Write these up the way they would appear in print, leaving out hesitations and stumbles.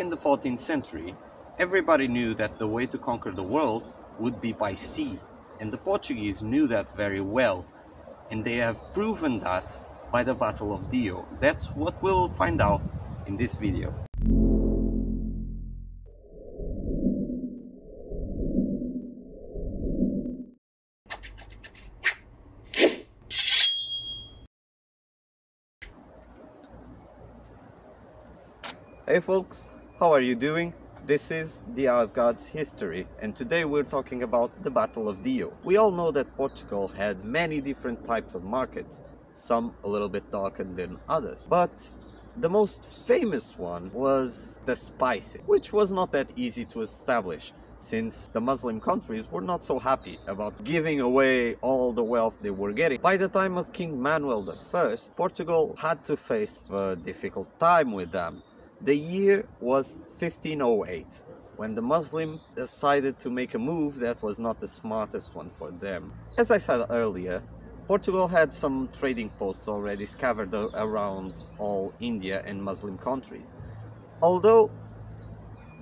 Back in the 14th century, everybody knew that the way to conquer the world would be by sea, and the Portuguese knew that very well, and they have proven that by the Battle of Diu. That's what we'll find out in this video. Hey folks, how are you doing? This is the Asgard's history, and today we're talking about the Battle of Diu. We all know that Portugal had many different types of markets, some a little bit darker than others, but the most famous one was the spices, which was not that easy to establish, since the Muslim countries were not so happy about giving away all the wealth they were getting. By the time of King Manuel I, Portugal had to face a difficult time with them. The year was 1508, when the Muslims decided to make a move that was not the smartest one for them. As I said earlier, Portugal had some trading posts already scattered around all India and Muslim countries. Although,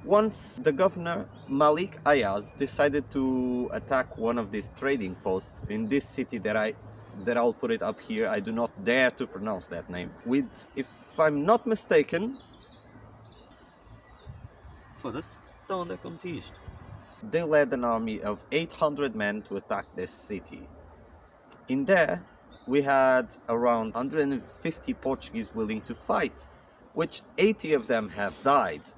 once the governor Malik Ayaz decided to attack one of these trading posts in this city that I'll put it up here, I do not dare to pronounce that name, with, if I'm not mistaken, foda-se, então onde é que eu meti isto? They led an army of 800 men to attack this city. In there, we had around 150 Portuguese willing to fight, which 80 of them have died.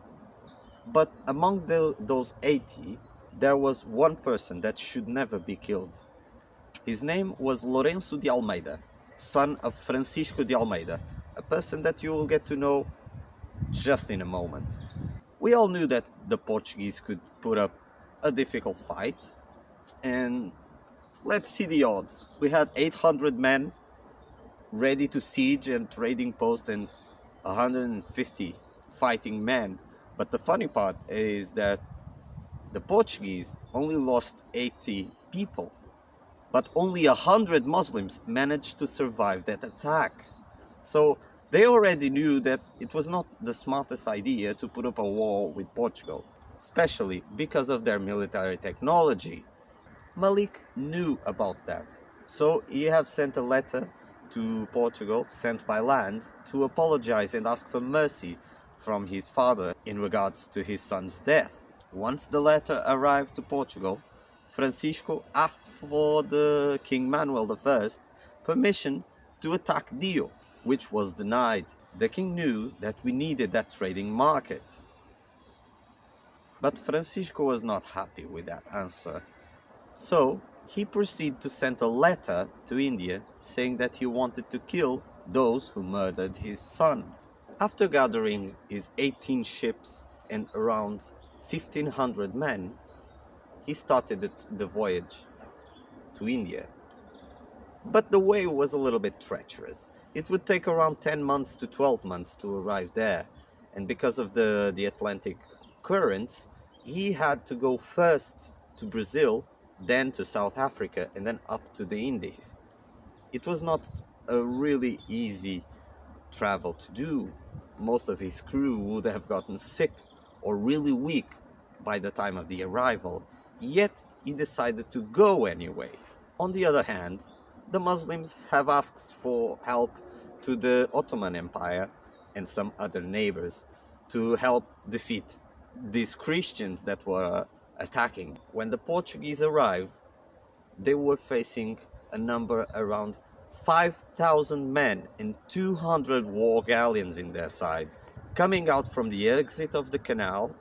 But among those 80, there was one person that should never be killed. His name was Lourenço de Almeida, son of Francisco de Almeida, a person that you will get to know just in a moment. We all knew that the Portuguese could put up a difficult fight, and let's see the odds. We had 800 men ready to siege and trading post and 150 fighting men, but the funny part is that the Portuguese only lost 80 people, but only 100 Muslims managed to survive that attack. So they already knew that it was not the smartest idea to put up a war with Portugal, especially because of their military technology. Malik knew about that, so he have sent a letter to Portugal, sent by land, to apologize and ask for mercy from his father in regards to his son's death. Once the letter arrived to Portugal, Francisco asked for the King Manuel I permission to attack Diu, which was denied. The king knew that we needed that trading market. But Francisco was not happy with that answer. So he proceeded to send a letter to India saying that he wanted to kill those who murdered his son. After gathering his 18 ships and around 1,500 men, he started the voyage to India. But the way was a little bit treacherous. It would take around 10 months to 12 months to arrive there, and because of the Atlantic currents, he had to go first to Brazil, then to South Africa, and then up to the Indies. It was not a really easy travel to do. Most of his crew would have gotten sick or really weak by the time of the arrival, yet he decided to go anyway. On the other hand, the Muslims have asked for help to the Ottoman Empire and some other neighbors to help defeat these Christians that were attacking. When the Portuguese arrived, they were facing a number around 5,000 men and 200 war galleons in their side, coming out from the exit of the canal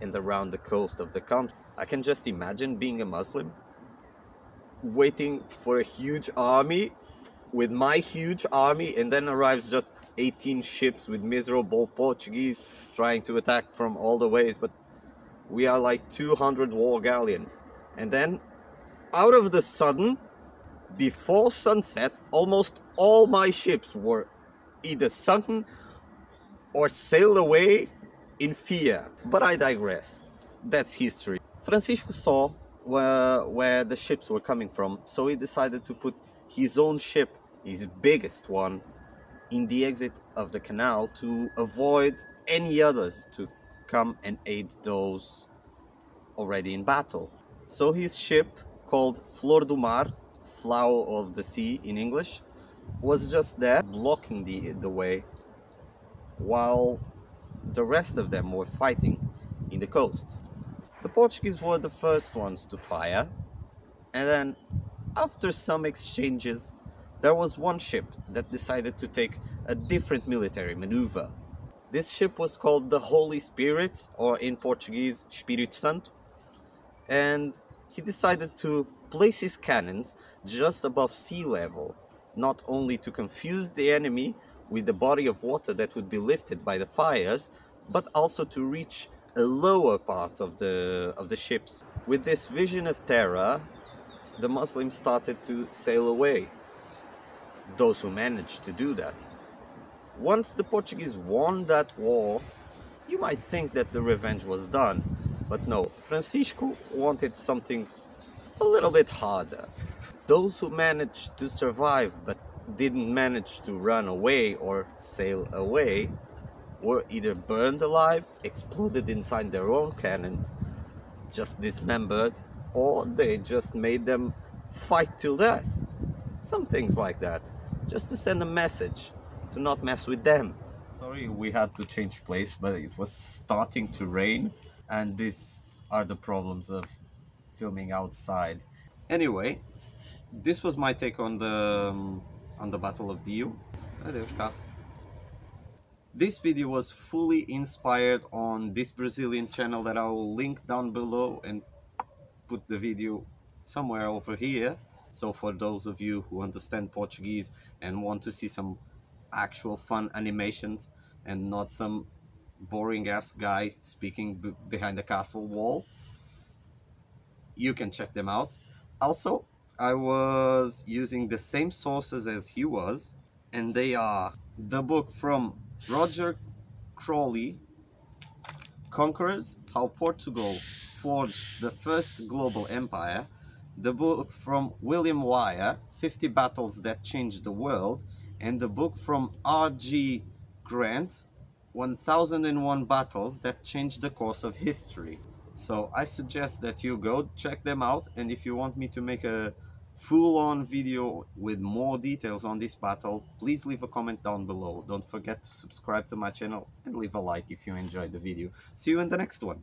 and around the coast of the country. I can just imagine being a Muslim, waiting for a huge army with my huge army, and then arrives just 18 ships with miserable Portuguese trying to attack from all the ways, but we are like 200 war galleons. And then out of the sudden, before sunset, almost all my ships were either sunken or sailed away in fear. But I digress, that's history. Francisco saw where the ships were coming from, so he decided to put his own ship, his biggest one, in the exit of the canal to avoid any others to come and aid those already in battle. So his ship, called Flor do Mar, Flower of the Sea in English, was just there blocking the way while the rest of them were fighting in the coast. The Portuguese were the first ones to fire, and then after some exchanges there was one ship that decided to take a different military maneuver. This ship was called the Holy Spirit, or in Portuguese, Espírito Santo, and he decided to place his cannons just above sea level, not only to confuse the enemy with the body of water that would be lifted by the fires, but also to reach a lower part of the ships. With this vision of terror, the Muslims started to sail away, those who managed to do that. Once the Portuguese won that war, you might think that the revenge was done, but no, Francisco wanted something a little bit harder. Those who managed to survive but didn't manage to run away or sail away were either burned alive, exploded inside their own cannons, just dismembered, or they just made them fight till death. Some things like that, just to send a message to not mess with them. Sorry, we had to change place, but it was starting to rain, and these are the problems of filming outside. Anyway, this was my take on the Battle of Diu. This video was fully inspired on this Brazilian channel that I will link down below and put the video somewhere over here. So for those of you who understand Portuguese and want to see some actual fun animations and not some boring ass guy speaking behind the castle wall, you can check them out. Also, I was using the same sources as he was, and they are the book from Roger Crowley, Conquerors, How Portugal Forged the First Global Empire, the book from William Weir, 50 Battles That Changed the World, and the book from RG Grant, 1001 Battles That Changed the Course of History. So I suggest that you go check them out, and if you want me to make a full-on video with more details on this battle, please leave a comment down below. Don't forget to subscribe to my channel and leave a like if you enjoyed the video. See you in the next one!